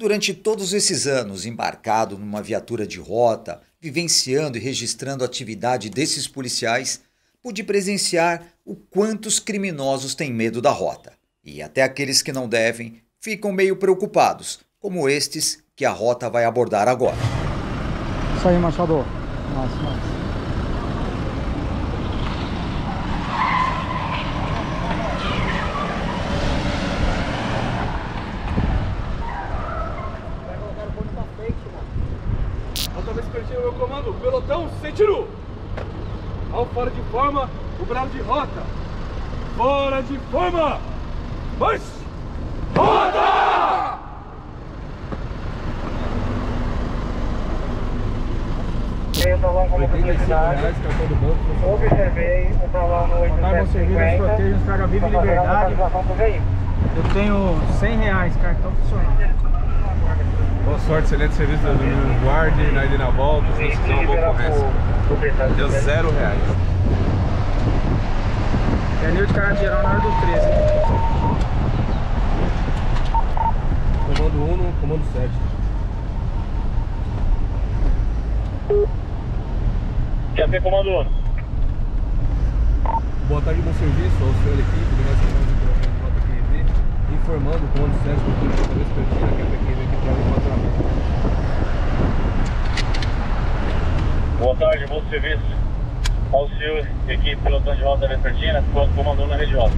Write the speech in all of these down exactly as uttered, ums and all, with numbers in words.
Durante todos esses anos, embarcado numa viatura de rota, vivenciando e registrando a atividade desses policiais, pude presenciar o quanto os criminosos têm medo da rota. E até aqueles que não devem ficam meio preocupados, como estes que a rota vai abordar agora. Isso aí, Machado. Nossa, nossa. Tiro! Ao fora de forma, o bravo de rota! Fora de forma! Mas... Rota! Veio o talão como publicidade. Observei o talão no oitocentos e cinquenta. Eu tenho cem reais, cartão funcional. Boa sorte, excelente serviço do Domingo Guarde, na ida e na volta, se não fizer uma boa corrência. Deu zero reais. É anil de carga geral na hora do treze. Comando um, comando sete. Quer ver comando um? Boa tarde, bom serviço ao senhor da equipe do nosso comando de troca de rota Q E V, informando o comando sete do Domingo Guarde, que é a P Q V que traz o Boa tarde, bom serviço ao senhor, equipe pelotão de rota vespertina, comandou na rede rota.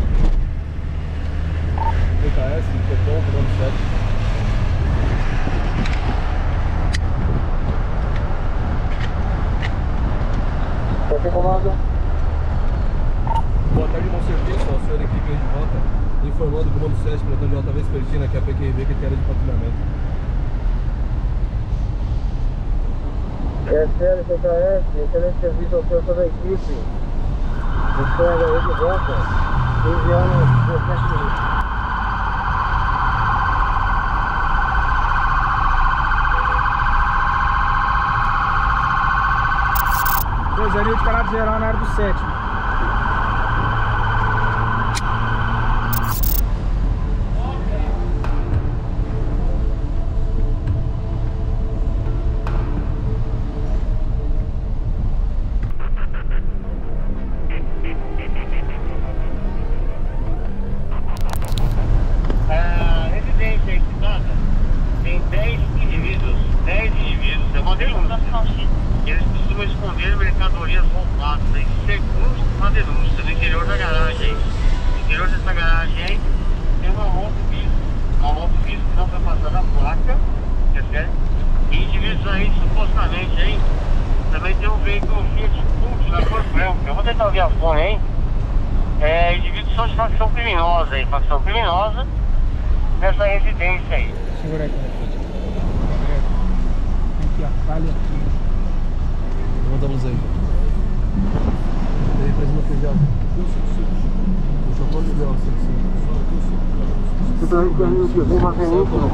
P K S, Peton, comando sete. Qual que é o comando? Boa tarde, bom serviço ao senhor, equipe de rota, informando o comando sete, pelotão de rota vespertina, que é a P Q V, que é a área de patrulhamento. P S L, P K S, excelente serviço ao senhor toda a equipe. Estou na rede de rota, quinze anos, dezessete minutos. Dois anil de caráter geral na área do sétimo.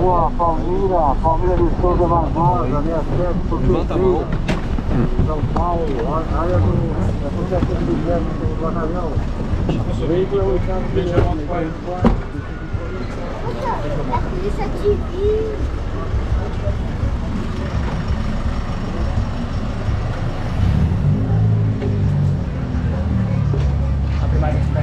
Rua Palmeira, Palmeira de Souza Barbosa, levanta a mão. São Paulo, área do Associação de Guilherme do Batalhão. Veículo oitenta e quatro. A polícia te viu. Abre mais esse pé.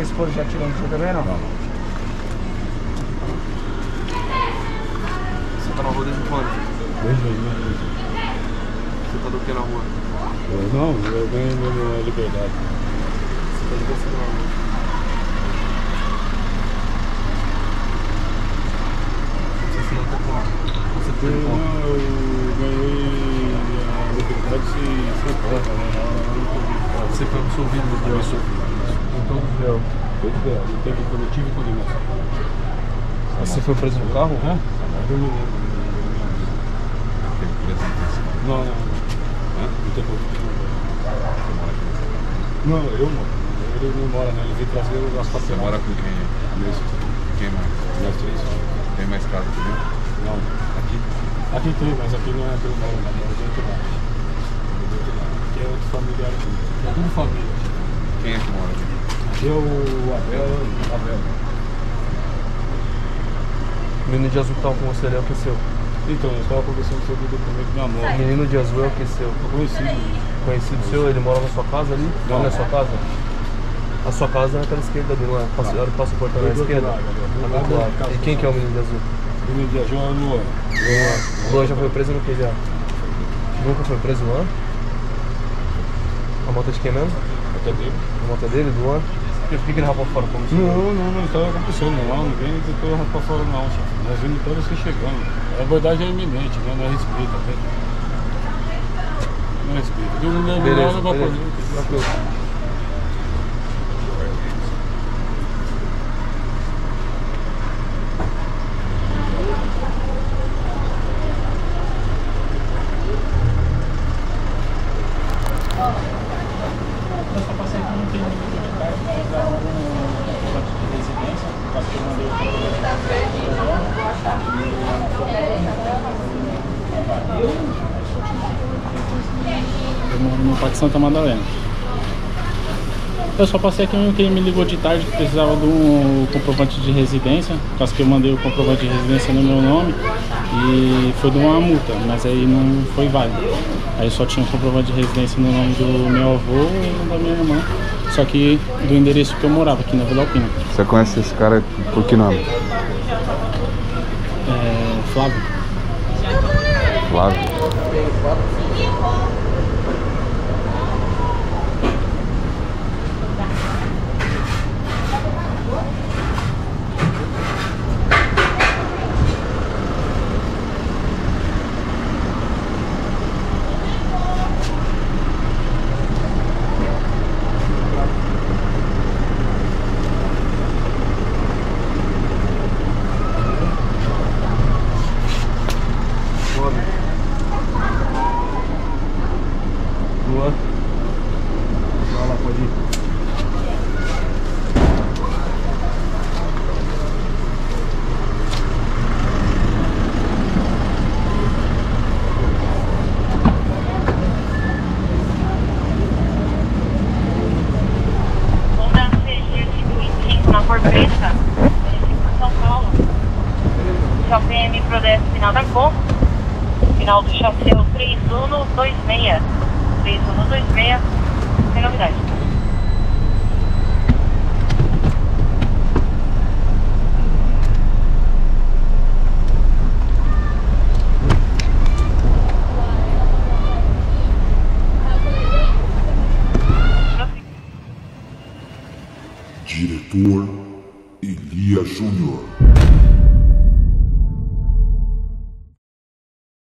foi expor já tirando você também, não? Não. Você tá na rua desde quando? Desde dois mil e doze. Você tá do que na rua? Eu não, eu ganho minha liberdade. Você tá de bolsa na rua? Você se mantém como? Você foi como? Eu ganhei a liberdade sem prova, né? Você foi absolvido do que eu sou? Com todo o véu. Todo o véu. Eu tenho coletivo e condenação. Você foi preso no carro? Hã? Eu não lembro. Não, não. Não tem problema. Não, eu não. Ele não mora, né? Ele veio trazer o gasto para. Você mora com quem? Quem mais? Nós três. Tem mais casa também? Não. Aqui? Aqui tem, mas aqui não é aquele moro, né? Não tem outro lado. Aqui é outro familiar aqui. É tudo família. Quem é que mora aqui? Aqui é o Abel. Abel. O menino de azul que tava com você, ele aqueceu. Então, eu estava conversando sobre o documento de namoro. O menino de azul aqueceu. Conhecido. Conhecido seu? Ele mora na sua casa ali? Não, na sua casa? A sua casa é aquela esquerda ali, não é? Passa, ah. Passa o portão na esquerda? E quem que é o menino de azul? O menino de azul é o Luan. Luan. Luan já foi preso no que já? Nunca foi preso, Luan? A moto é de quem mesmo? A moto é dele. A moto é dele, do Luan? Por que ele rapou fora como você? Não, não, não estava acontecendo não, ninguém tentou rapar fora não, chefe. Nós vimos todos vocês chegando. A abordagem é iminente, né? Nós respeita, velho. Não respeita. Eu não lembro nada da polícia. Santa Madalena. Eu só passei aqui mesmo que ele me ligou de tarde que precisava de um comprovante de residência, caso que eu mandei o comprovante de residência no meu nome e foi de uma multa, mas aí não foi válido. Aí só tinha um comprovante de residência no nome do meu avô e da minha irmã, só que do endereço que eu morava aqui na Vila Alpina. Você conhece esse cara por que nome? É... Flávio. Flávio? Final da Combo, final do chasseiro três um dois seis, três um dois seis, sem novidade. Diretor Elias Júnior.